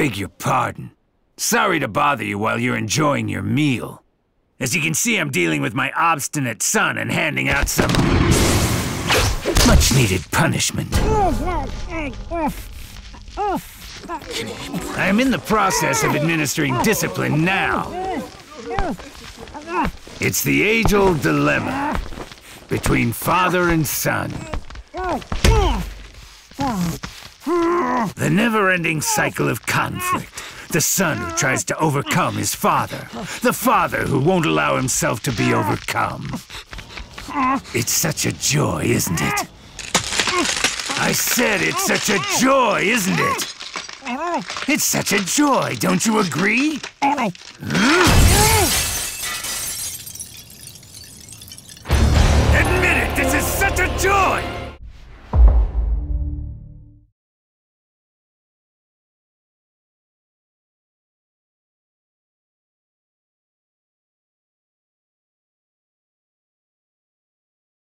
beg your pardon. Sorry to bother you while you're enjoying your meal. As you can see, I'm dealing with my obstinate son and handing out some much-needed punishment. I am in the process of administering discipline now. It's the age-old dilemma between father and son. The never-ending cycle of conflict. The son who tries to overcome his father. The father who won't allow himself to be overcome. It's such a joy, isn't it? I said it's such a joy, isn't it? It's such a joy, don't you agree? Admit it, this is such a joy!